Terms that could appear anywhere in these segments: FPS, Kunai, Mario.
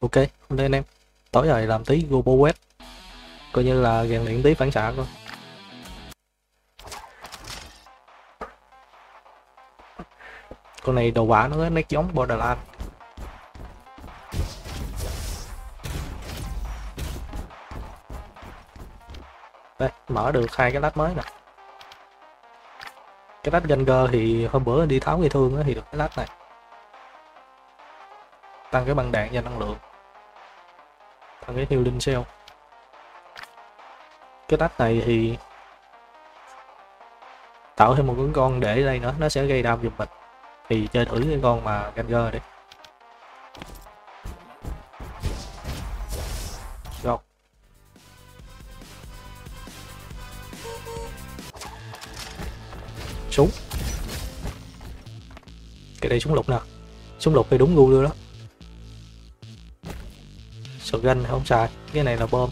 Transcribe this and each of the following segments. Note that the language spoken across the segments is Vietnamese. Ok, hôm nay anh em tối rồi làm tí Global Web, coi như là rèn luyện tí phản xạ thôi. Con này đồ quả nó nét giống Borderlands. Đây, mở được hai cái lát mới nè. Cái lát Ganger thì hôm bữa đi tháo gây thương thì được cái lát này. Tăng cái băng đạn và năng lượng. Tăng cái healing cell. Cái lát này thì tạo thêm một con để đây nữa, nó sẽ gây đam giùm mình. Thì chơi thử cái con mà Ganger đi. Rồi. Súng. Cái đây súng lục nè. Súng lục thì đúng gu luôn đó. Shotgun không xài, cái này là bom.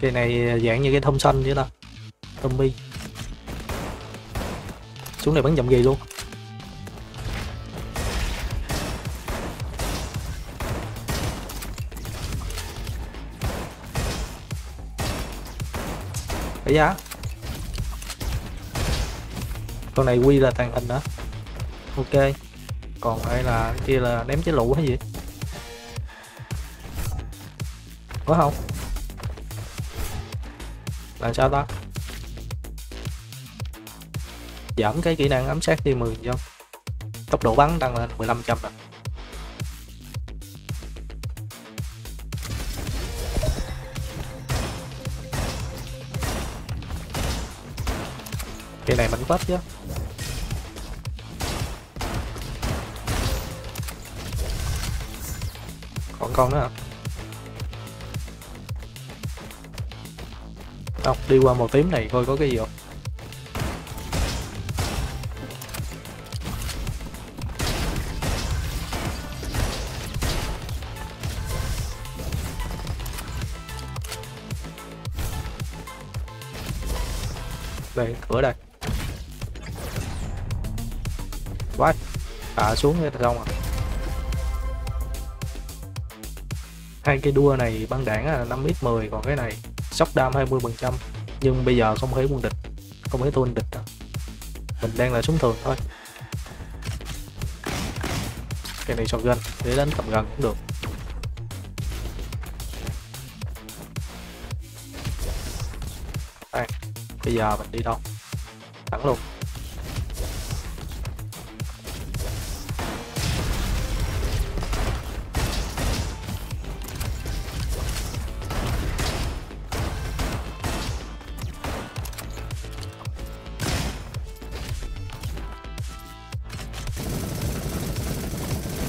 Cái này dạng như cái thông xanh vậy ta. Zombie. Súng này bắn chậm gì luôn. Cái giá con này quy là tàng hình nữa. Ok, còn đây là kia là ném chế lụ hay gì có không là sao ta, giảm cái kỹ năng ám sát đi 10 cho tốc độ bắn tăng lên 1500 rồi. Cái này mạnh phết chứ. Còn con nữa hả? Đâu, đi qua màu tím này coi có cái gì không. Đây, cửa đây. Quá, à xuống cái xong rồi. Hai cái đua này băng đạn là 5x10, còn cái này sốc đam 20%. Nhưng bây giờ không thấy quân địch, không thấy tuôn địch đâu. Mình đang là súng thường thôi. Cái này shotgun để đánh tầm gần cũng được. Đây, bây giờ mình đi đâu? Thẳng luôn.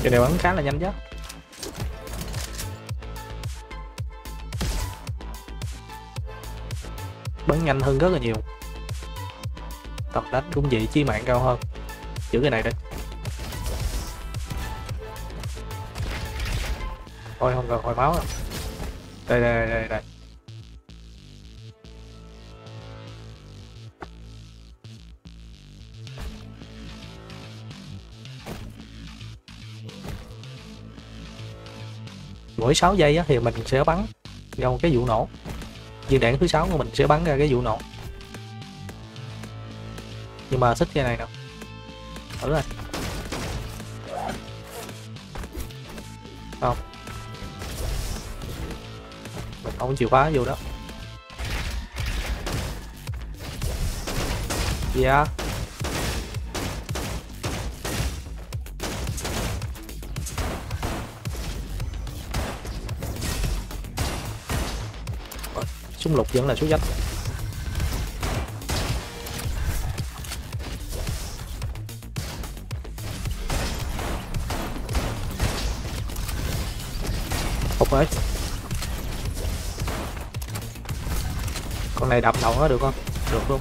Cái này bắn khá là nhanh chứ. Bắn nhanh hơn rất là nhiều. Tập đánh cũng vậy, chí mạng cao hơn. Giữ cái này đi. Ôi không cần hồi máu đâu. Đây đây đây đây. Mỗi 6 giây á, thì mình sẽ bắn ra một cái vụ nổ. Viên đạn thứ 6 của mình sẽ bắn ra cái vụ nổ. Nhưng mà thích cái này nè. Thử này. Không. Mình không chịu phá vụ đó. Dạ. Yeah. Súng lục vẫn là số dách. Ok. Con này đập đầu nó được không? Được luôn.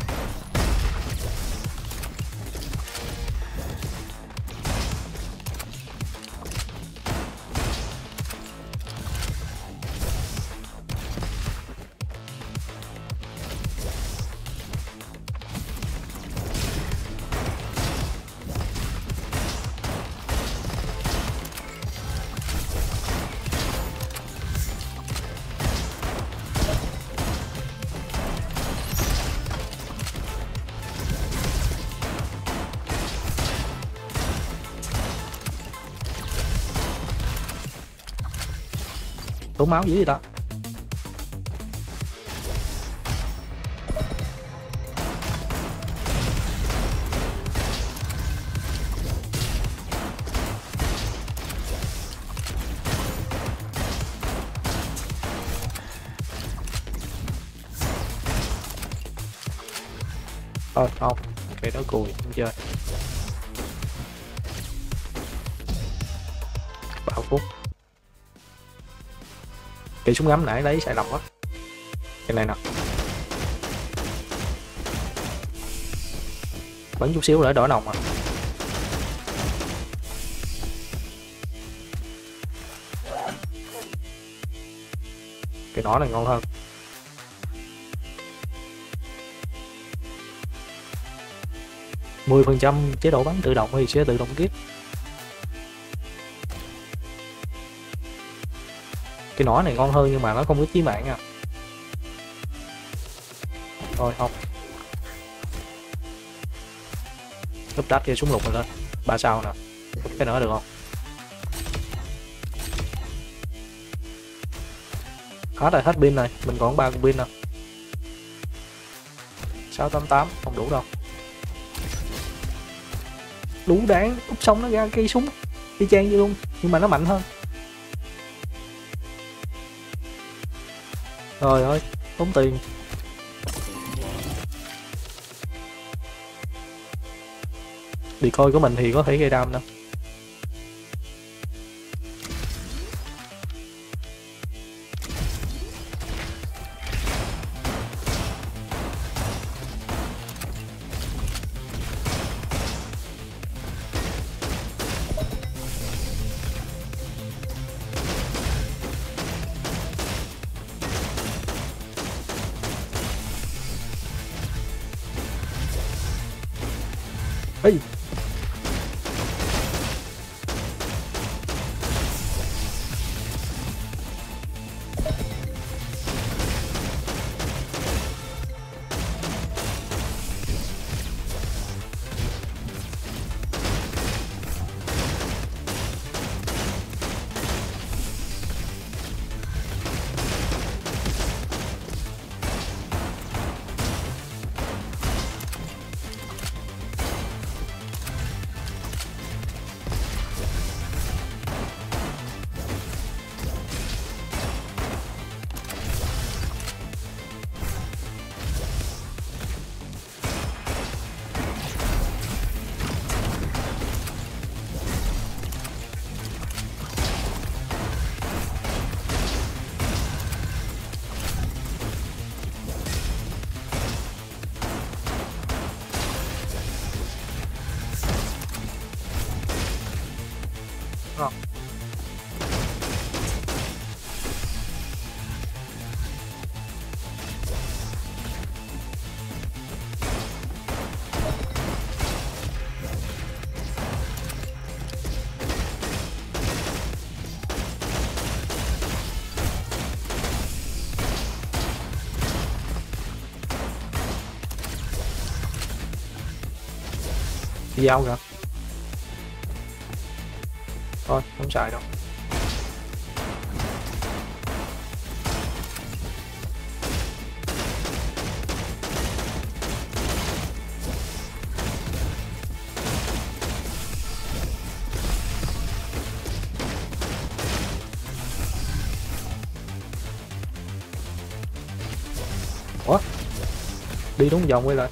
Tốn máu dữ vậy ta. Thôi không, cái đó cùi không chơi. Bảo phúc. Cái súng ngắm nãy lấy sai lầm quá. Cái này nè. Bắn chút xíu nữa đỏ nồng à. Cái đó này ngon hơn. %10 chế độ bắn tự động thì sẽ tự động kiếp. Cái nỏ này ngon hơn nhưng mà nó không có chí mạng nha. Thôi không. Lúp đáp kia súng lục rồi lên 3 sao nè. Cái nữa được không? Hết rồi, hết pin này. Mình còn 3 con pin nè. 688 không đủ đâu. Đủ đáng, úp xong nó ra cây súng y chang như luôn, nhưng mà nó mạnh hơn. Trời ơi, tốn tiền. Decoy của mình thì có thể gây đam nữa. Ê. Dao kìa. Thôi không xài đâu. Ủa? Đi đúng vòng quay lại.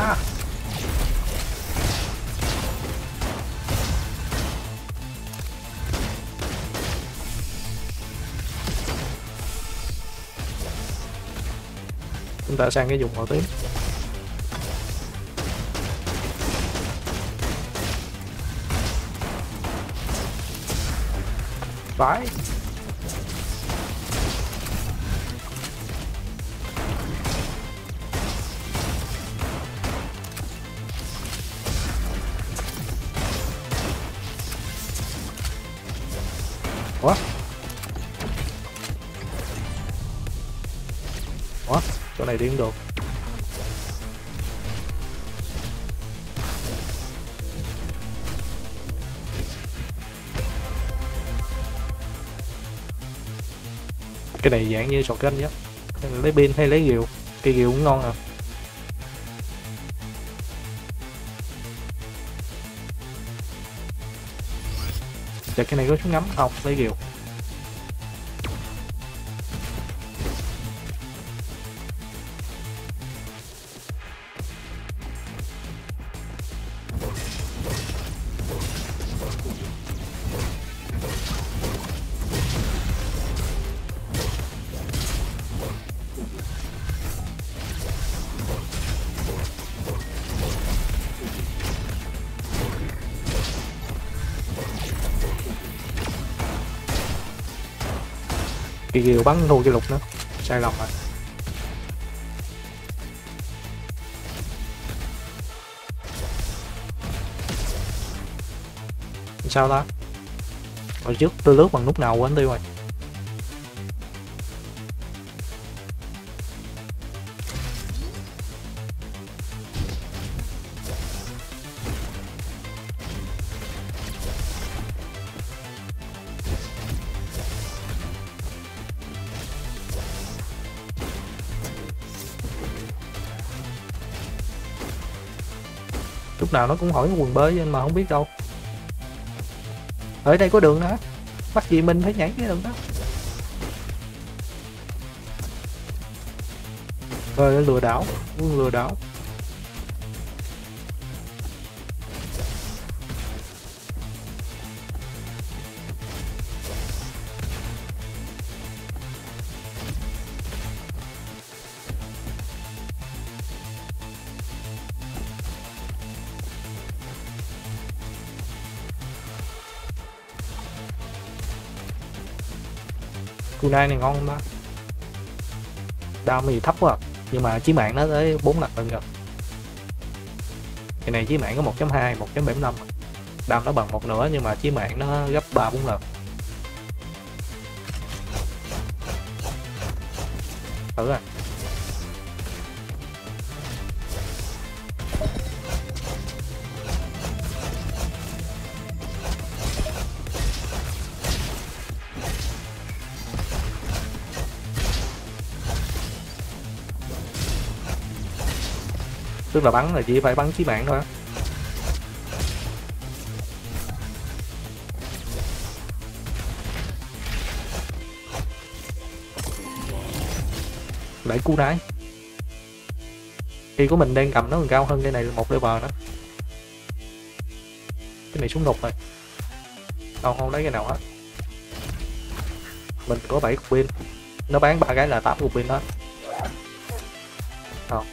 Yeah. chúng ta sang cái vùng họ tiếp. Phải. Ủa? Ủa? Chỗ này đi cũng được. Cái này dạng như sọt canh nhé. Lấy pin hay lấy rìu? Cây rìu cũng ngon à. Dạ cái này có súng ngắm không? Lấy rìu. Kỳ kiều bắn thu cho lục nữa, sai lầm rồi. Sao ta? Hồi trước tôi lướt bằng nút nào quên tiêu rồi. Lúc nào nó cũng hỏi quần bơi nhưng mà không biết đâu. Ở đây có đường đó, bắt gì mình phải nhảy cái đường đó. Rồi lừa đảo, quân lừa đảo. Kunai này ngon không ta? Đam thì thấp quá, nhưng mà chí mạng nó tới 4 lần lần rồi. Cái này chí mạng có 1.2, 1.75. Đam nó bằng một nửa nhưng mà chí mạng nó gấp 3-4 lần. Thử rồi. Tức là bắn là chỉ phải bắn chí mạng thôi á. Lại cú đái. Khi của mình đang cầm nó còn cao hơn cái này một level nữa. Cái này xuống ngục rồi. Tao không lấy cái nào hết. Mình có 7 cục pin. Nó bán 3 cái là 8 cục pin đó. Không.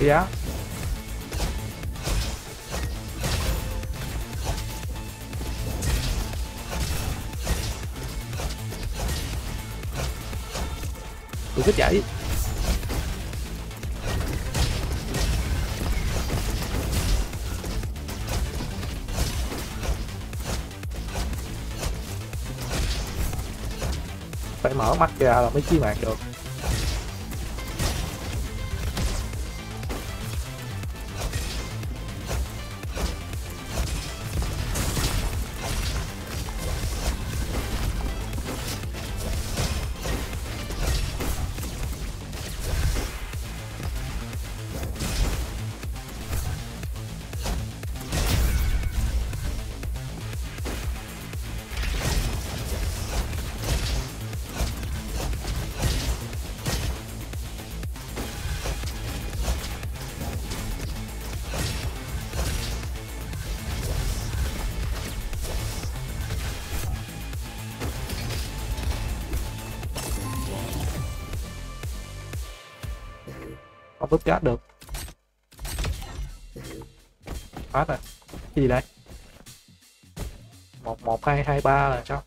Giá tôi cứ chạy phải mở mắt ra là mới chí mạng được. không bóp gas được. Phát à, cái gì đây? 1 1 2 2 3 là sao?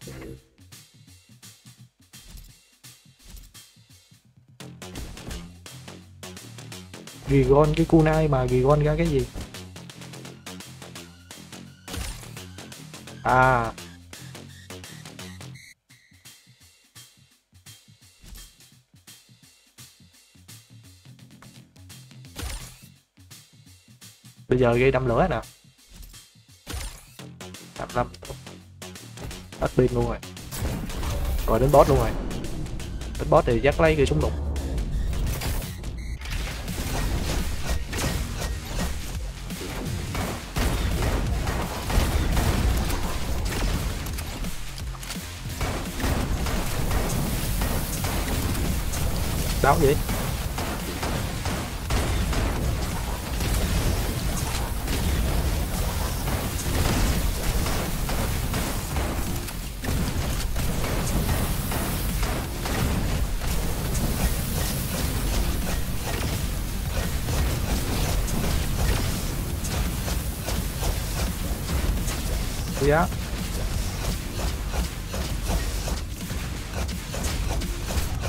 Gigon cái kunai mà gigon ra cái gì? À, bây giờ gây đâm lửa nào, 55 hết pin luôn rồi, rồi đến boss luôn rồi. Đến boss thì dắt lấy cái súng đục. Đau vậy? Dạ.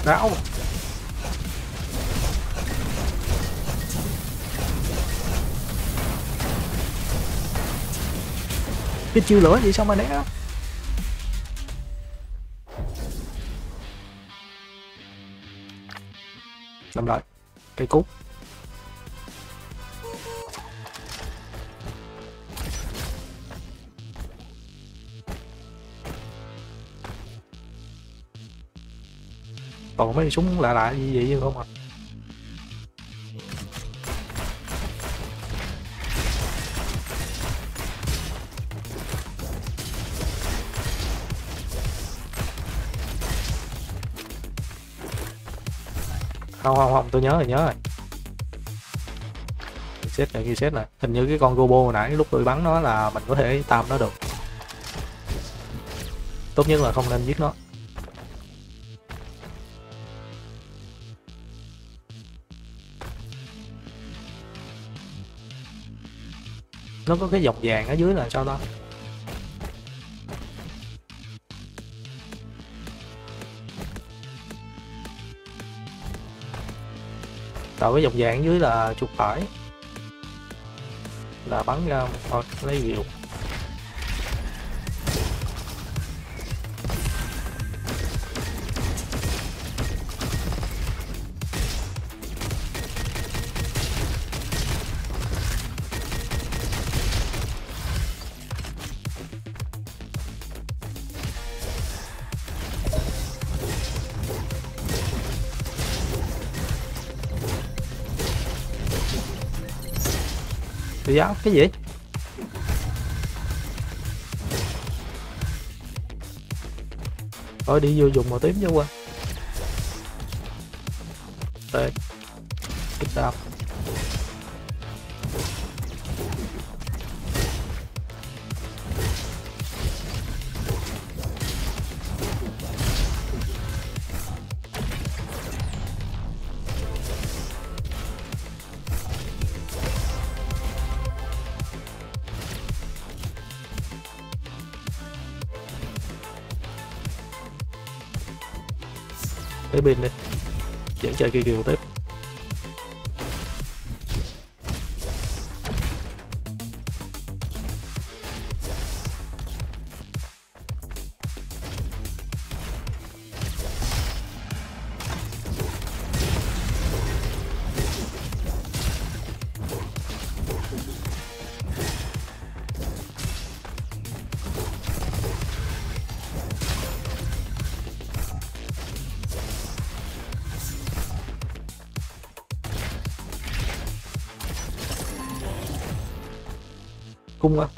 Đau. Cái chiêu lửa gì sao mà né đó. Làm lại cây cút. Còn mấy súng lạ lạ như vậy không ạ? Không, tôi nhớ rồi. Reset này. Hình như cái con Gobo hồi nãy lúc tôi bắn nó là mình có thể tam nó được. Tốt nhất là không nên giết nó. Nó có cái dọc vàng ở dưới là sao đó. Tạo cái dọc vàng dưới là chuột phải là bắn ra một lấy rượu. Dạ, cái gì? Thôi đi vô dùng màu tím chứ quên. Đây. Kích đạp. Tới bên đi, dẫn chơi kia kiều tiếp.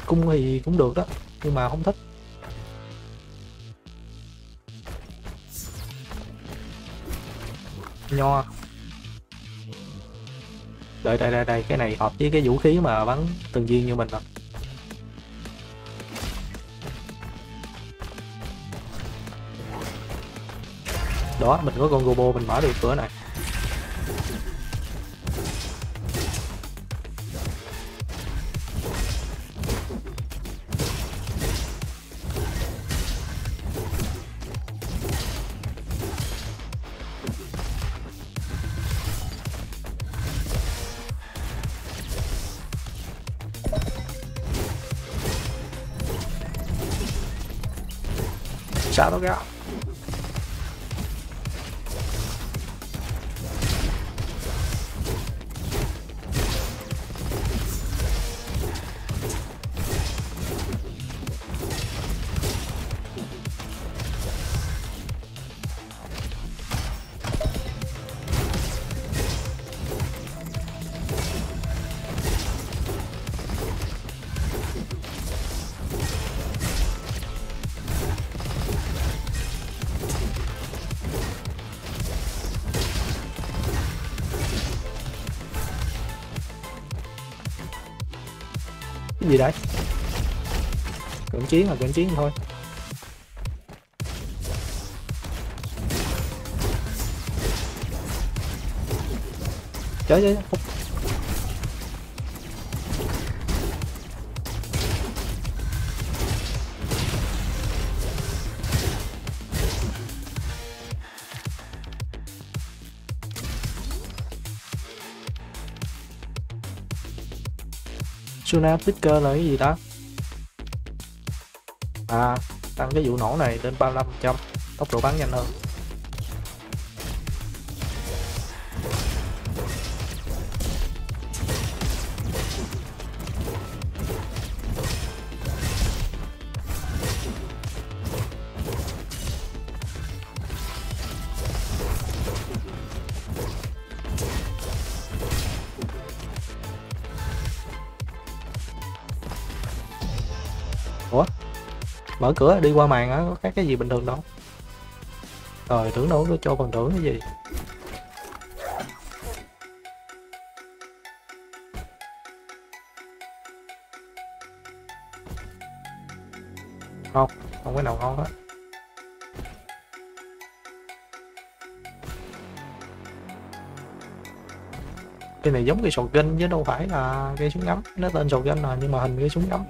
Cung thì cũng được đó, nhưng mà không thích. Nho. Đây, cái này hợp với cái vũ khí mà bắn từng viên như mình rồi. Đó, mình có con Gobo mình mở được cửa này. Shadow Gap. Cái gì đây? Cưỡng chiến là cưỡng chiến thôi. Trời ơi. Suna Picker là cái gì đó? À, tăng cái vụ nổ này lên 35%, tốc độ bắn nhanh hơn. Mở cửa đi qua màn á, có cái gì bình thường đâu. Rồi tưởng đâu nó cho còn tưởng cái gì. Ngon, không có nào ngon hết. Cái này giống cái shotgun chứ đâu phải là cây súng ngắm. Nó tên shotgun rồi nhưng mà hình cái súng ngắm.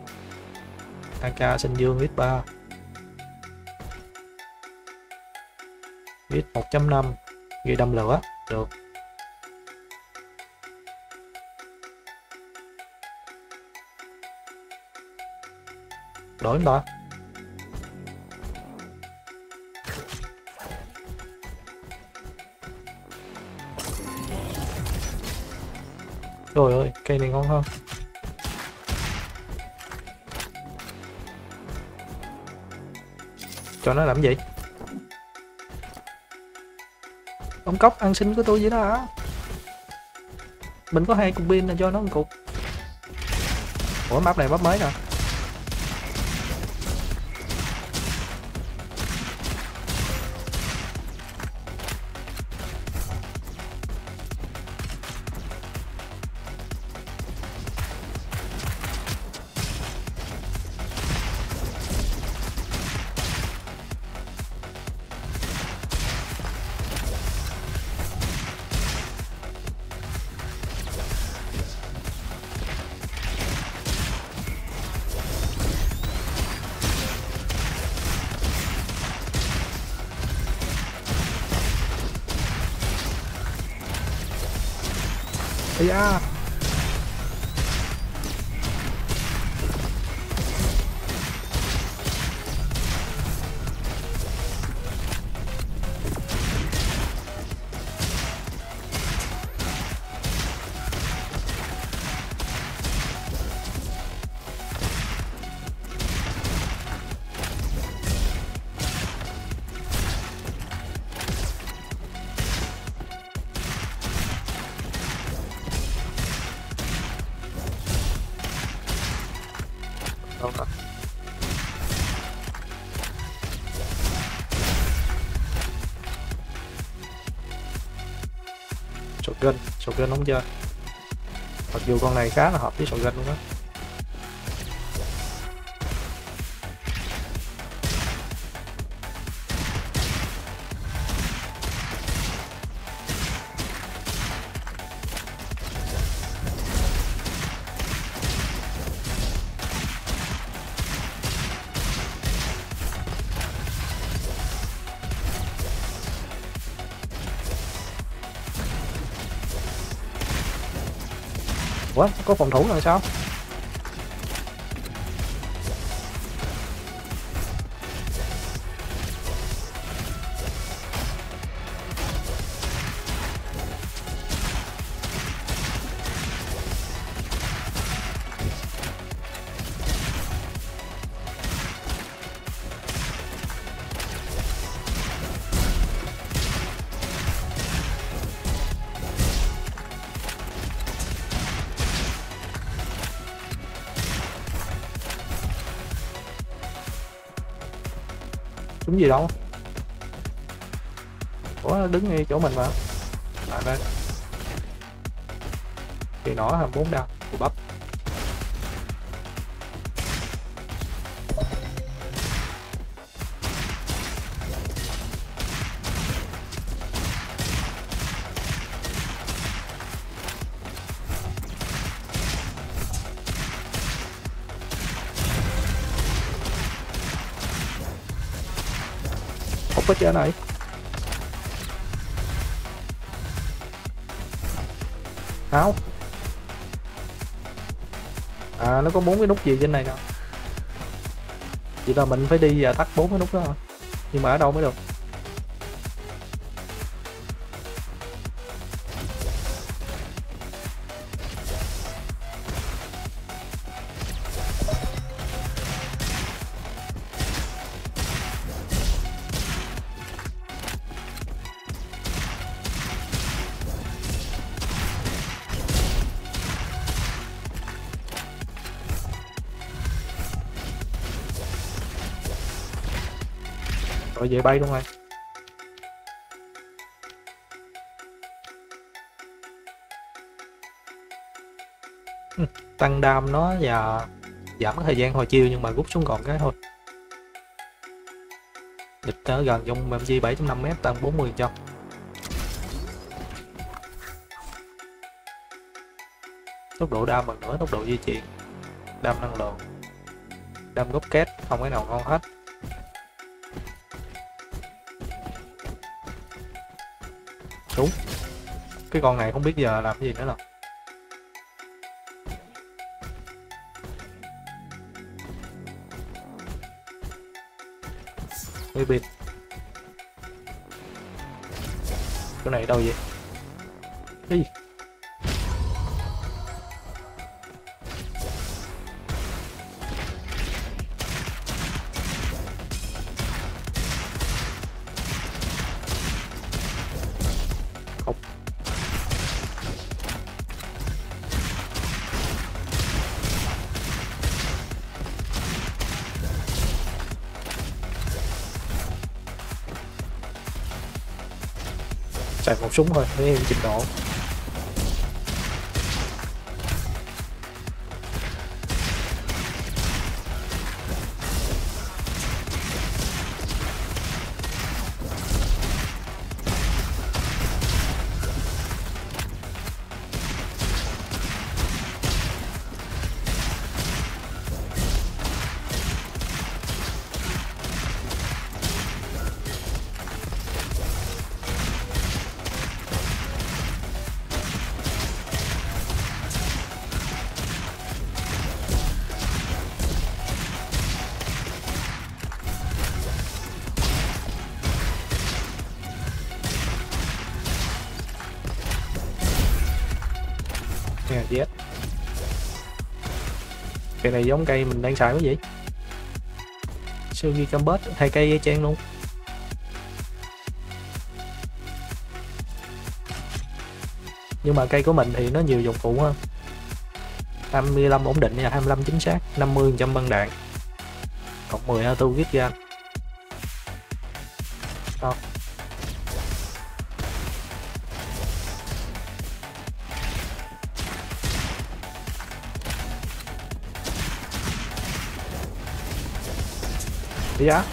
AK Sinh Dương X3 X1.5 ghi đâm lửa được. Đổi không ta? Trời ơi, cây này ngon hơn. Cho nó làm gì? Ông cóc ăn xin của tôi vậy đó hả? Mình có 2 cục pin là cho nó một cục. Ủa map này map mới nè. Yeah. Shotgun không chơi. Mặc dù con này khá là hợp với shotgun luôn á. Ủa, có phòng thủ rồi sao? Đúng gì đâu. Ủa nó đứng ngay chỗ mình mà. Lại đây. Thì nó là 4 đao của bắp. Có chơi này áo à, nó có 4 cái nút gì trên này nè, chỉ là mình phải đi và tắt 4 cái nút đó hả? Nhưng mà ở đâu mới được? Rồi về bay luôn rồi. Tăng đam nó và giảm thời gian hồi chiêu nhưng mà rút xuống còn cái thôi. Địch ở gần trong MG 7.5m tăng 40 cho. Tốc độ đam bằng nữa, tốc độ di chuyển, đam năng lượng, đam gốc két, không cái nào ngon hết. Đúng. Cái con này không biết giờ làm cái gì nữa rồi. Ê bịt. Cái này đâu vậy? Cái gì? Chạy một súng thôi, để em chỉnh độ. Yes. Cây này giống cây mình đang xài cái gì? Suzuki Combat, thay cây trang luôn. Nhưng mà cây của mình thì nó nhiều dụng cụ hơn. 25 ổn định và 25 chính xác, 50% băng đạn. Cộng 10 auto viết ra. Đó. Dạ.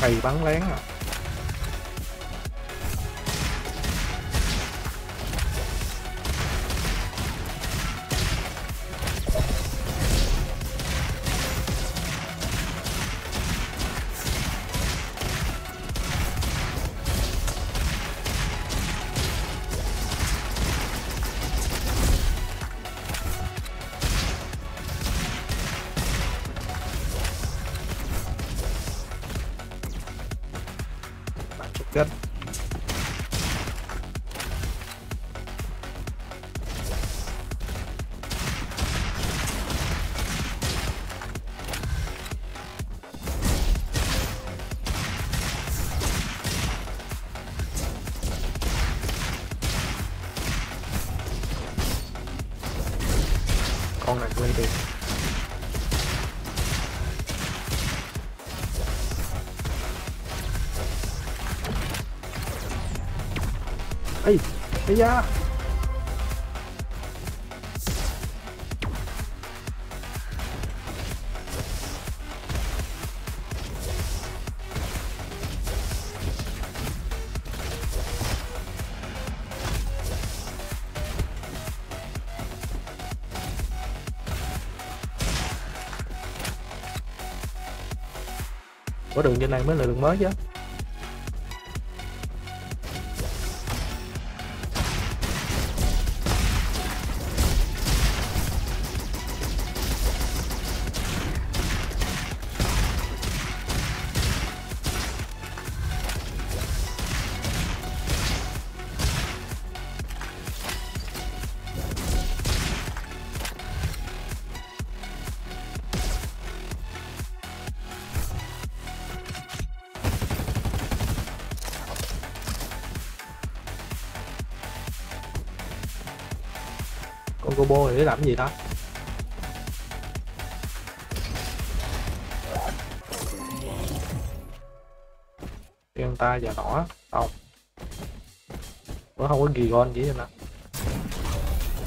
Thầy bắn lén à. Good. con này quên tiền. Ê, ây da. Có đường trên này mới là đường mới chứ. Combo để làm cái gì đó. Tiên ta và đỏ tông. Nó không có gì con chỉ nè.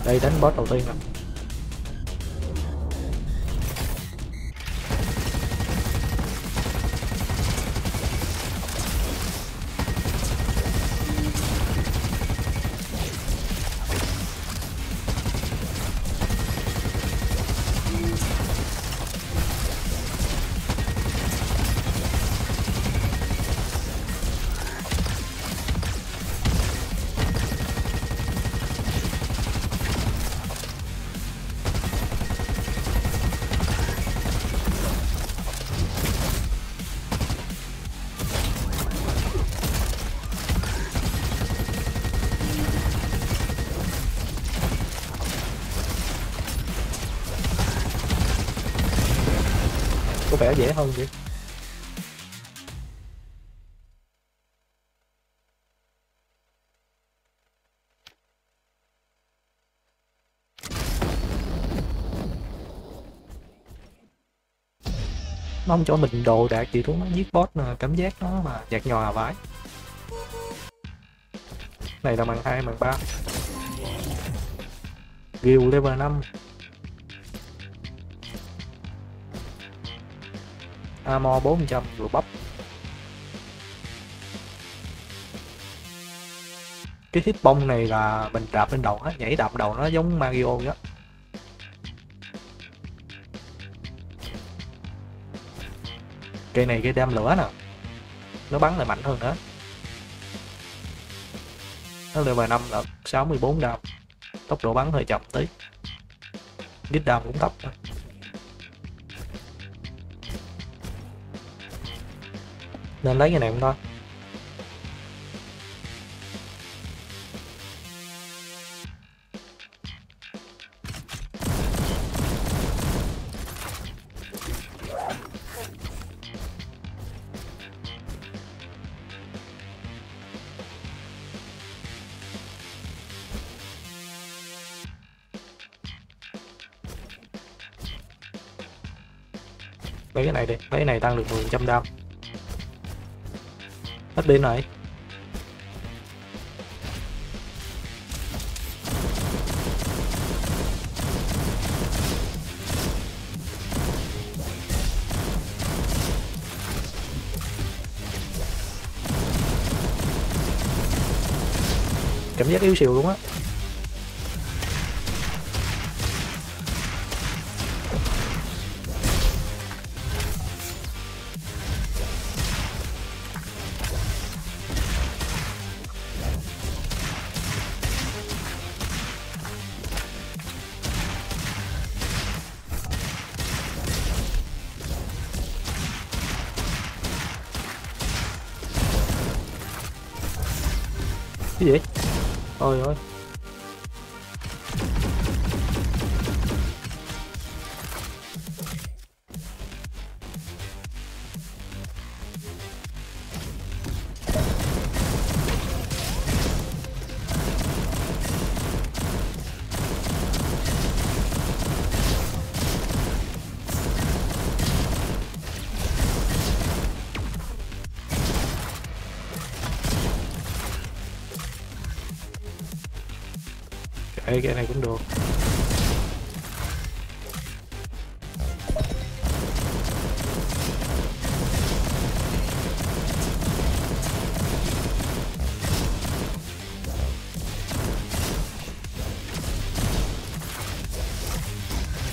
Đây đánh boss đầu tiên nè. Có vẻ dễ hơn vậy. Nó không cho mình đồ đạc gì luôn, nó giết boss nè, cảm giác nó mà nhạt nhòa vãi. Này là màn 2, màn 3. Guild level 5. Amor 400 vừa bắp. Cái hit bông này là mình đạp lên đầu, nhảy đạp đầu nó giống Mario vậy đó. Cây này cây đam lửa nè, nó bắn lại mạnh hơn nữa. Nó level 5 là 64 đam, tốc độ bắn hơi chậm tí, đít đam cũng thấp thôi. Nên lấy cái này cũng thôi. Lấy cái này đi, lấy cái này tăng được 10% đam. Hết pin rồi. Cảm giác yếu xìu luôn á. Cái gì? Ôi ơi. Ê, cái này cũng được.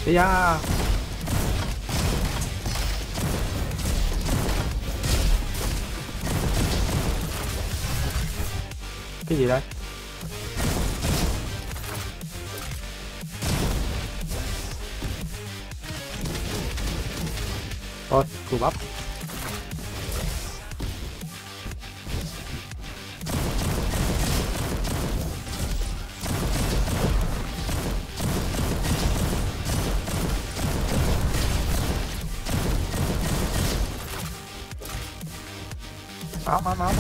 Ê da. Cái gì đây? Thôi, cù bắp. Máu.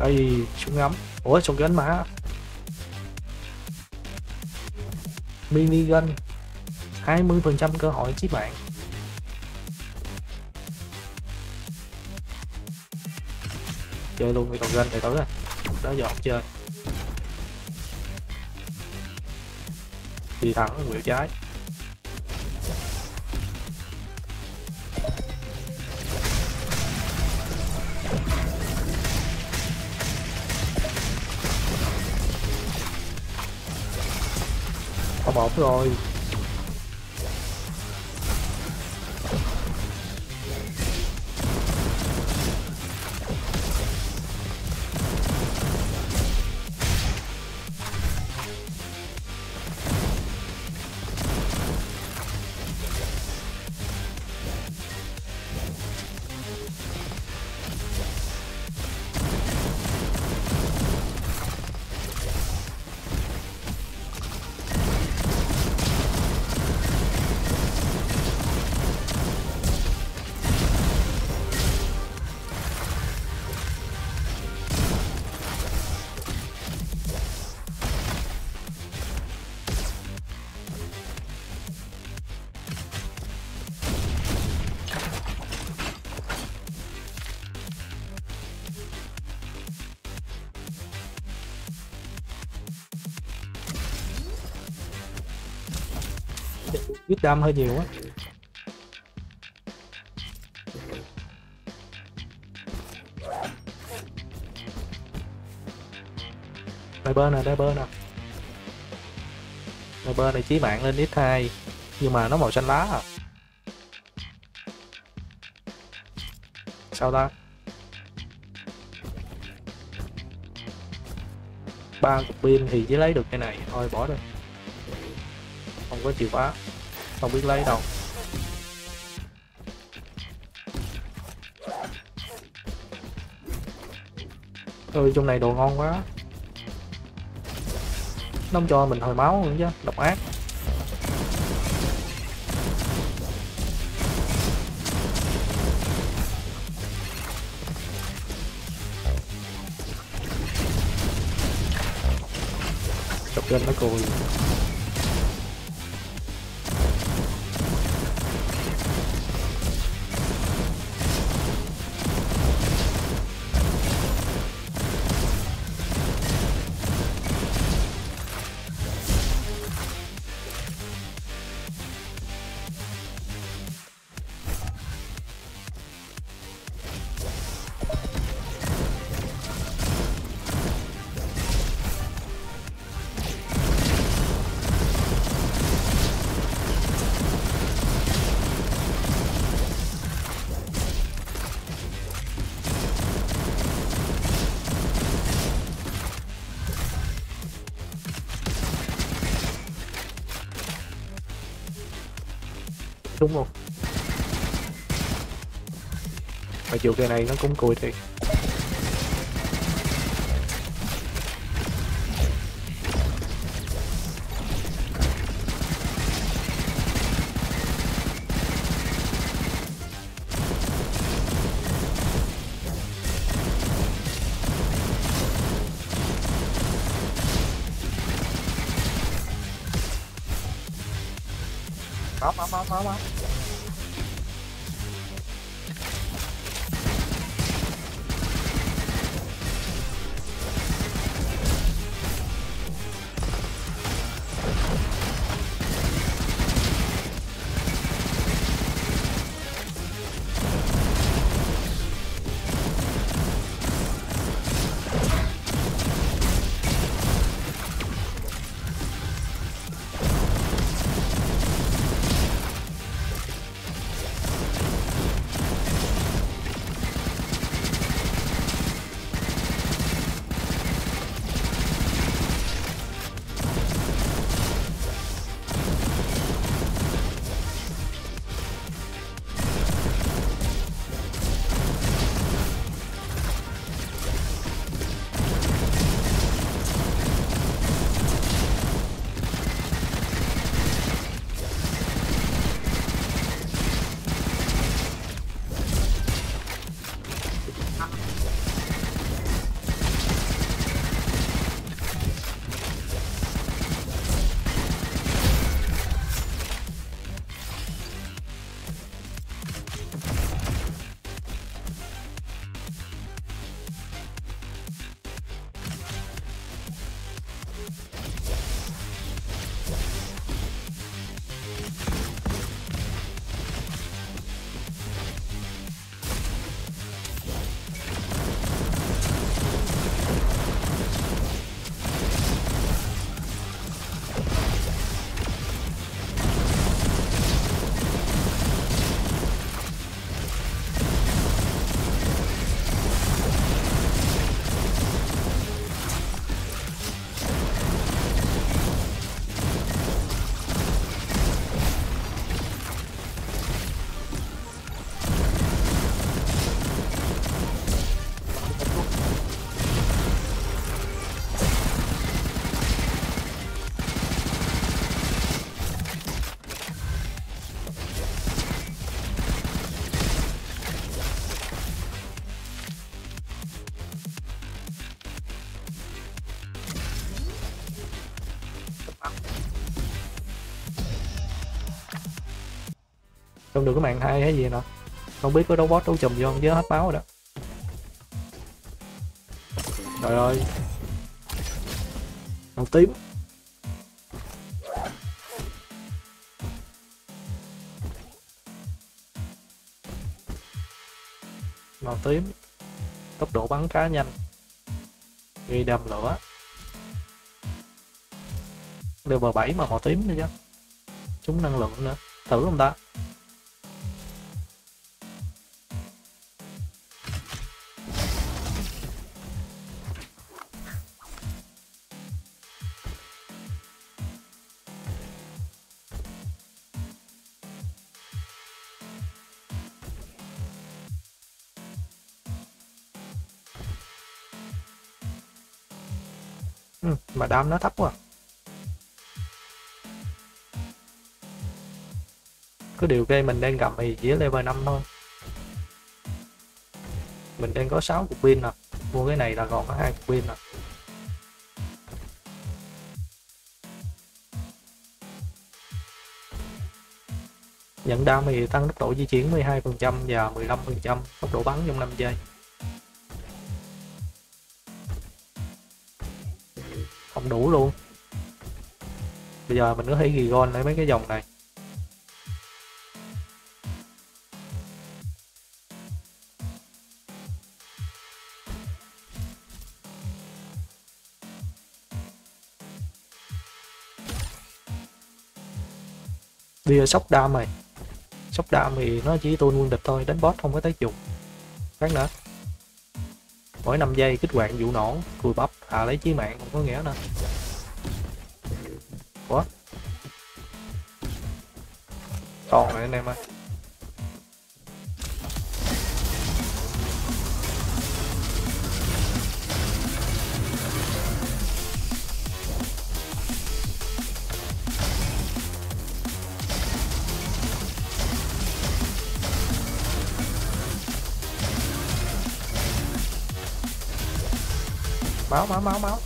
Ây, súng ngắm. Ủa, súng gắn mà. Minigun 20% cơ hội chí mạng. Chơi luôn cái con gun này tối rồi. Đó giờ không chơi. Đi thẳng quẹo trái. Có một rồi. Ít đam hơi nhiều á. Đây bơ nè. Đây bơ này chí mạng lên x2 nhưng mà nó màu xanh lá à. Sao ta? 3 cục pin thì chỉ lấy được cái này thôi, bỏ đi. Không có chìa khóa. Không biết lấy đâu. Ôi, trong này đồ ngon quá. Nó không cho mình hồi máu nữa chứ, độc ác. Chọc lên nó cùi. Đúng không? Mà chiều cây này nó cũng cùi thiệt. Máu. Không được cái màn hai hay gì nữa. Không biết có đấu boss đấu chùm vô không chứ hết máu rồi đó. Trời ơi. Màu tím. Màu tím. Tốc độ bắn khá nhanh. Gây đầm lửa. Level 7 mà màu tím nữa chứ. Trúng năng lượng nữa. Thử không ta? Mà đam nó thấp quá. Có điều game mình đang gặp thì chỉ level 5 thôi. Mình đang có 6 cục pin nè. Mua cái này là còn có 2 cục pin nè. Nhận đam thì tăng tốc độ di chuyển 12% và 15% tốc độ bắn trong 5 giây. Không đủ luôn. Bây giờ mình có thể ghi gòn lại mấy cái dòng này. Bây giờ sốc đam này. Sốc đam thì nó chỉ tuôn quân địch thôi, đánh boss không có tác dụng. Khác nữa. Mỗi 5 giây kích hoạt vụ nổ, cùi bắp, thà lấy chí mạng không có nghĩa nữa. Ủa? Còn này anh em ơi. Máu.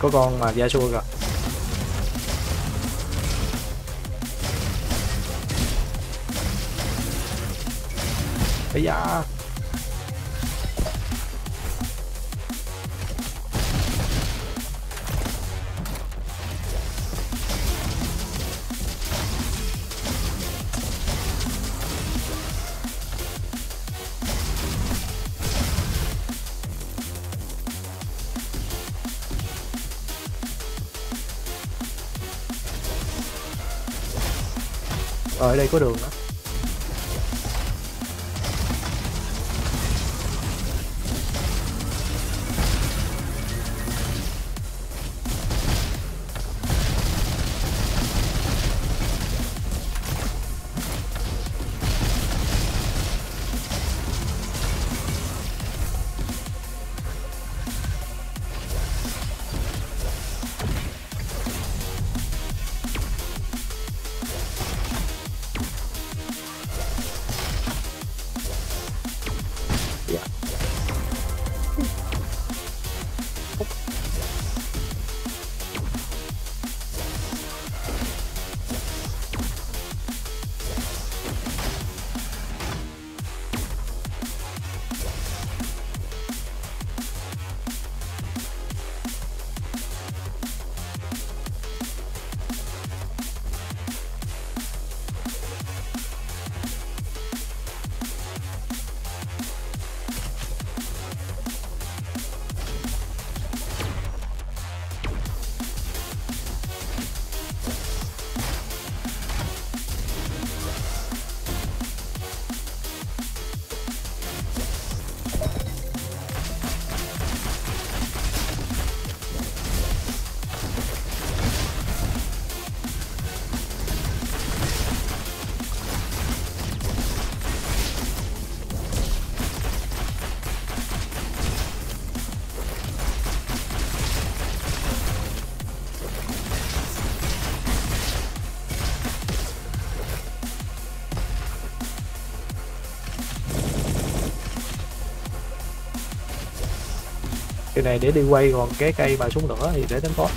嗰個唔係野獸㗎。 哎呀！Ở đây có đường đó. Cái này để đi quay, còn cái cây mà xuống nữa thì để đánh boss.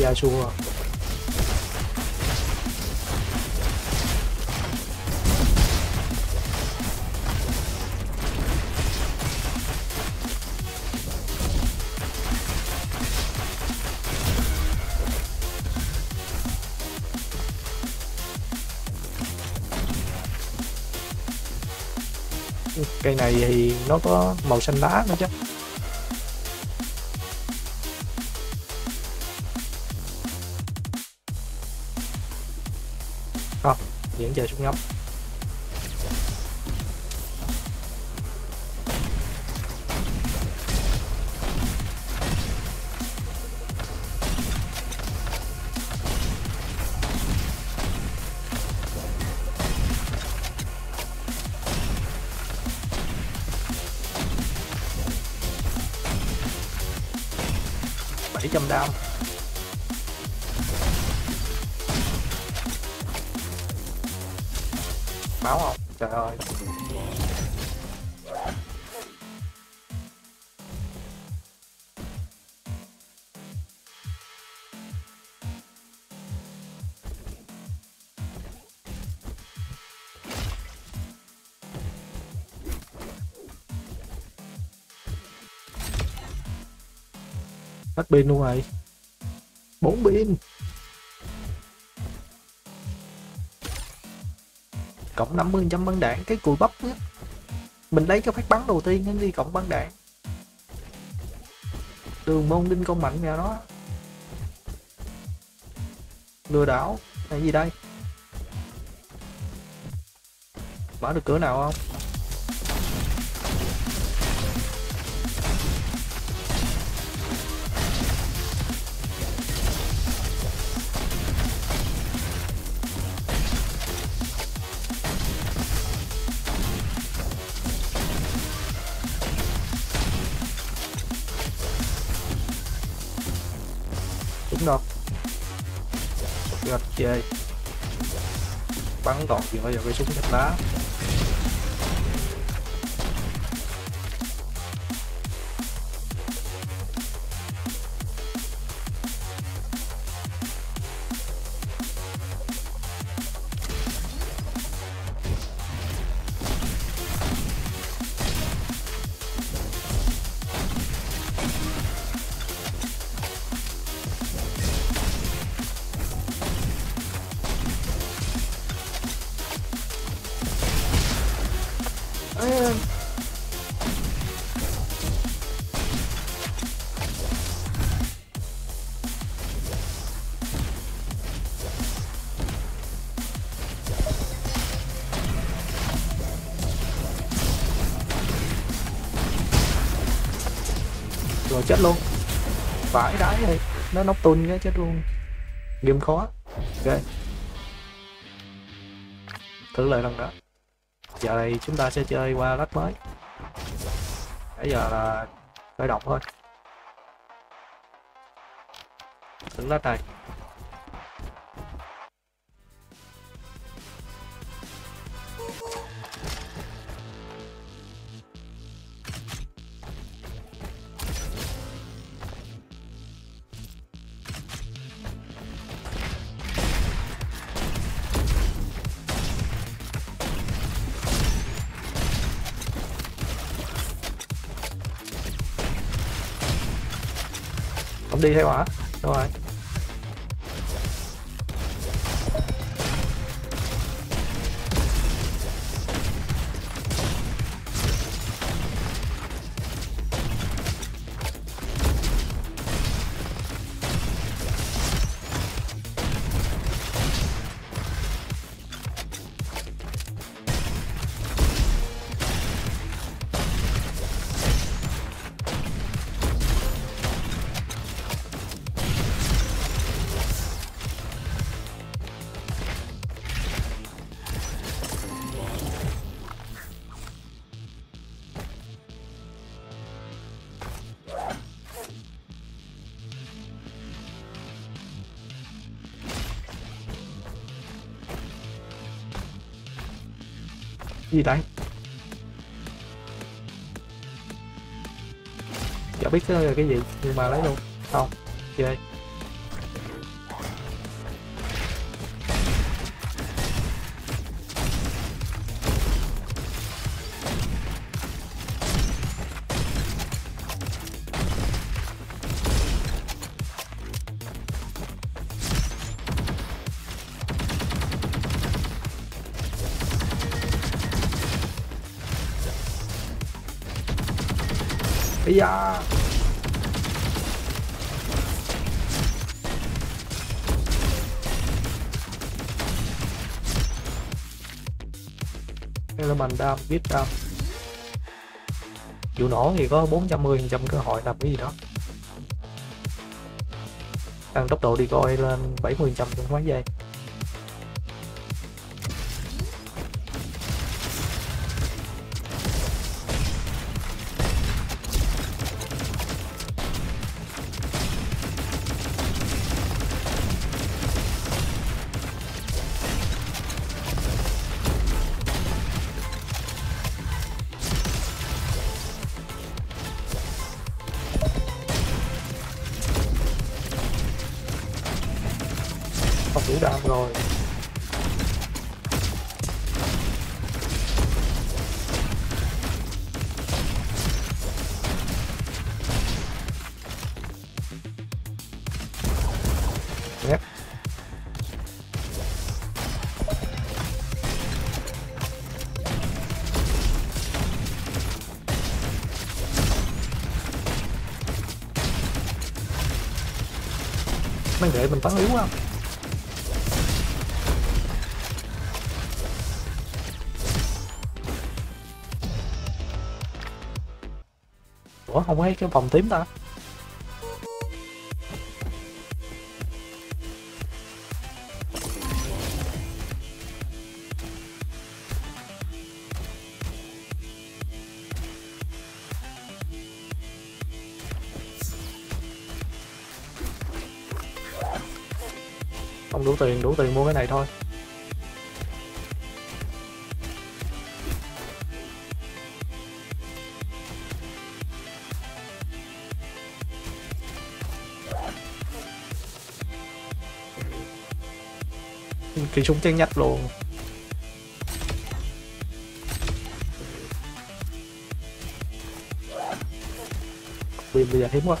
Dạ xua cây này thì nó có màu xanh lá nữa chứ. Diễn chơi xuống ngắm. $700 máu không? Trời ơi. Hết pin luôn rồi. 4 pin. Cộng 50% băng đạn, cái cùi bắp á. Mình lấy cái phát bắn đầu tiên nó đi cộng băng đạn. Đường môn đinh công mạnh vào đó. Lừa đảo, này gì đây? Mở được cửa nào không? gạch chê, bắn toàn chuyện vào cái súng gạch lá. Rồi chết luôn. Phải đái thì nó nóc tun cái chết luôn. Game khó. Ok. Thử lại lần đó. Giờ này chúng ta sẽ chơi qua lách mới. Bây giờ là khởi động thôi. Thử lách này. Đi theo hả? Đúng rồi. Gì đây? Chả biết cái gì nhưng mà lấy luôn. Không, chơi. Ây da. Đây là mình đam, biết đam. Chịu nổ thì có 410% cơ hội làm cái gì đó. Tăng tốc độ đi coi lên 70% trong mấy giây. Đã rồi. Yep. Mấy để mình bắn yếu không? Ủa không thấy cái vòng tím ta. không đủ tiền, đủ tiền mua cái này thôi. Cái súng chén nhách luôn. Vì bây giờ hiếm quá.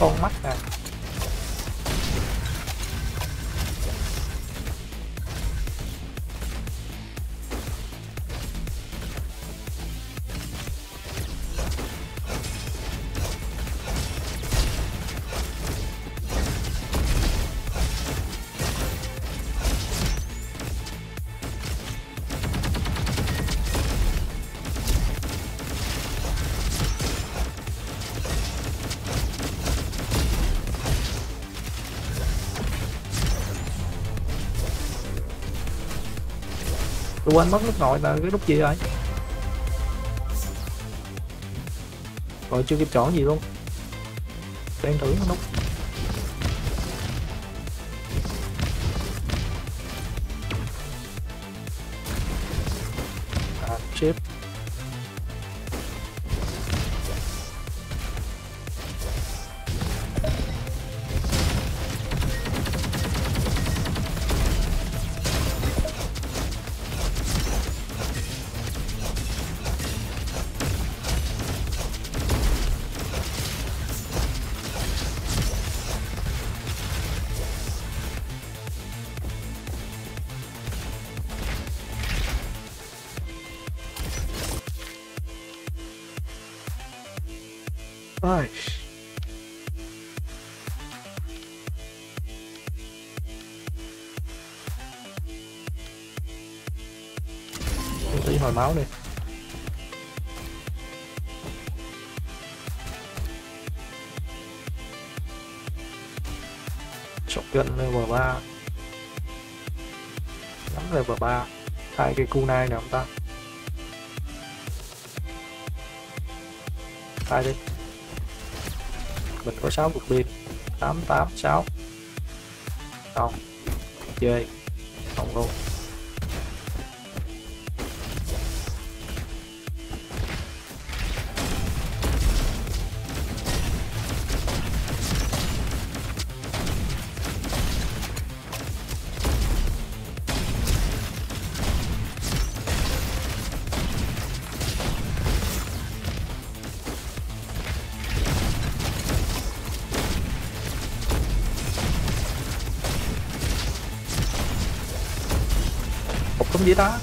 Con mắt nè. Tôi quên mất nút nội là cái nút gì rồi. Rồi chưa kịp chọn gì luôn. Đang thử nút. À, chip. Rồi. Tí hồi máu đi. Shotgun level 3. Nắm level 3. Thay cái kunai nè ông ta. Thay đi. Mình có 6 cục pin 886 không chơi không luôn. Không gì đó.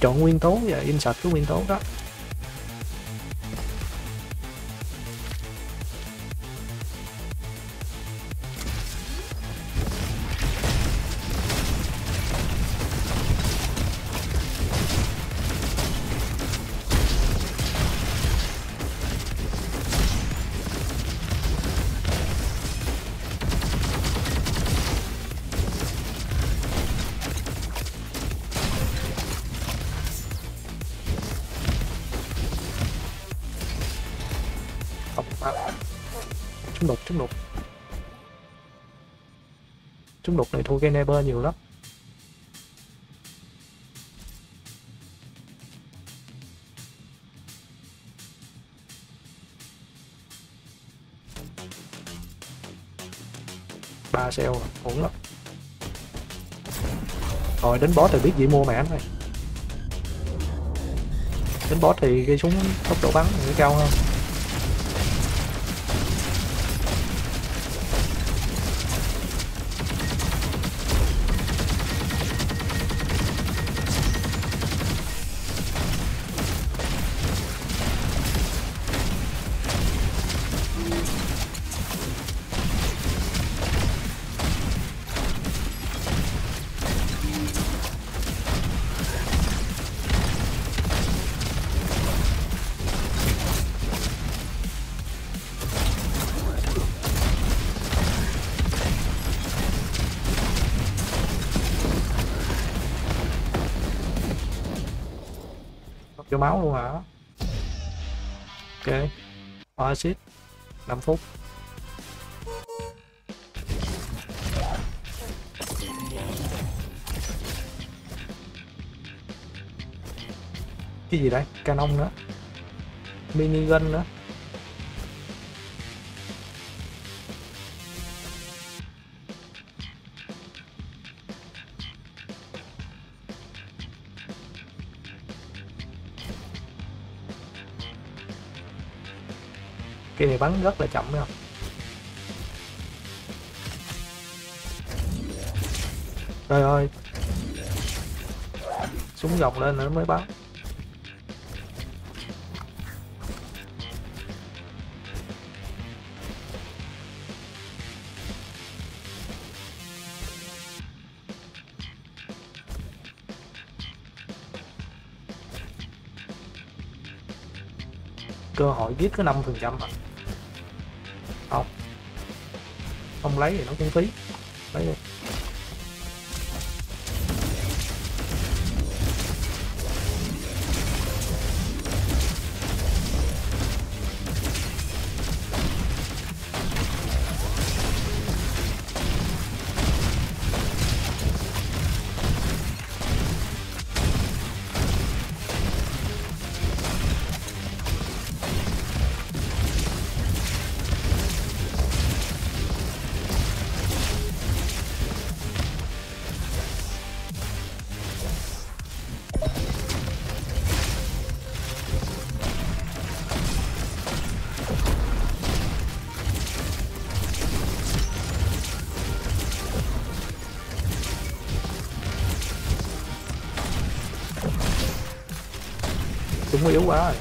chọn nguyên tố và insert cái nguyên tố đó. Trúng đục này thua cái neighbor nhiều lắm. Ba sale ổn lắm. Rồi đến boss thì biết gì mua mẹ anh này. Đến boss thì cái súng tốc độ bắn nó cao hơn. Vô máu luôn hả? Ok, oasis 5 phút. Cái gì đây? Canon nữa, minigun nữa. Cái này bắn rất là chậm phải không? Trời ơi, súng gọc lên nó mới bắn. Cơ hội giết có 5% à? Không lấy thì nó cũng phí. Lấy đi. Cũng yếu quá rồi.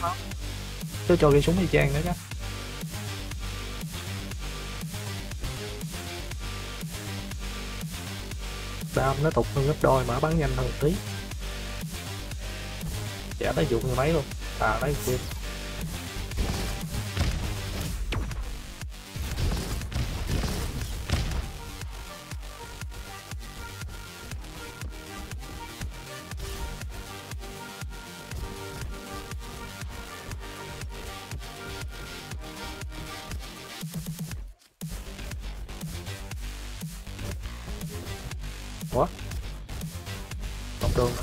Không, tôi cho cây súng đi trang nữa đó. Đam nó tục hơn gấp đôi mà bắn nhanh hơn một tí. Chả nó dụng người máy luôn. À đấy quên. Ủa? Không đường à?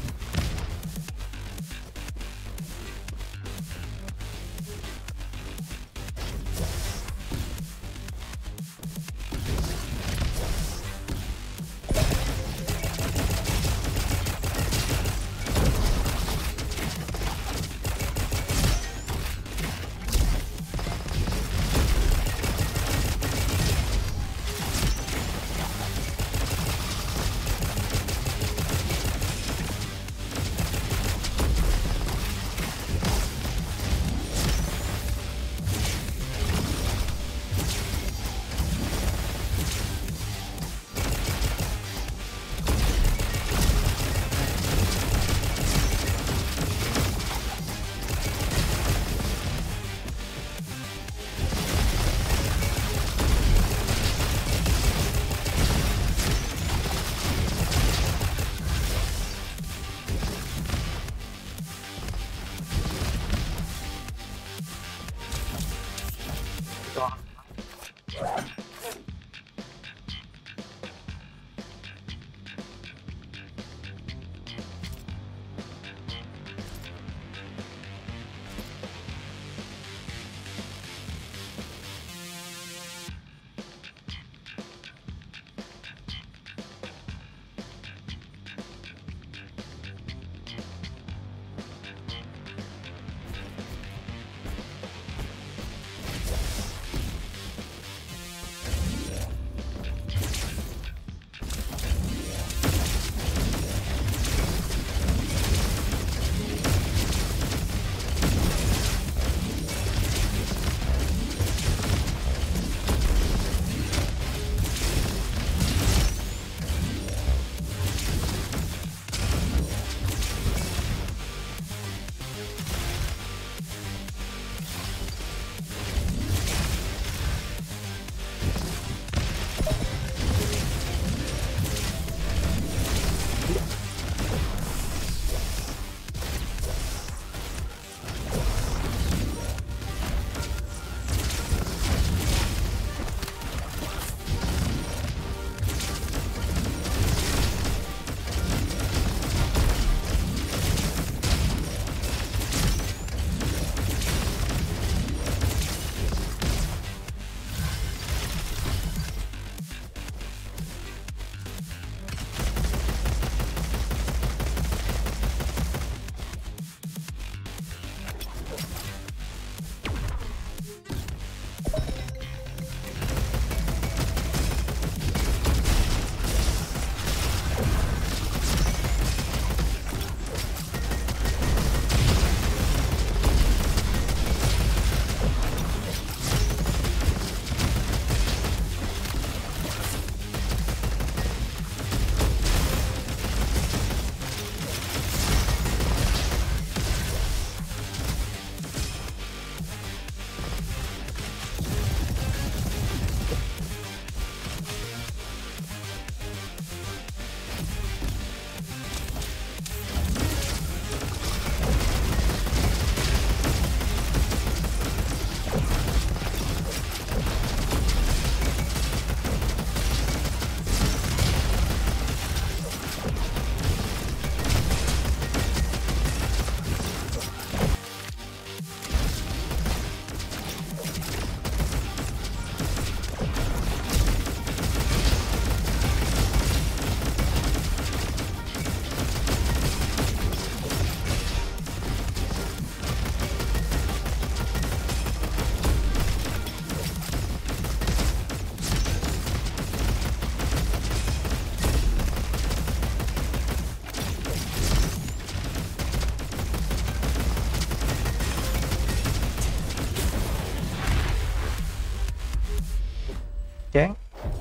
chán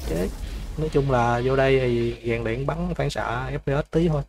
chết. Nói chung là vô đây thì rèn luyện bắn phản xạ FPS tí thôi.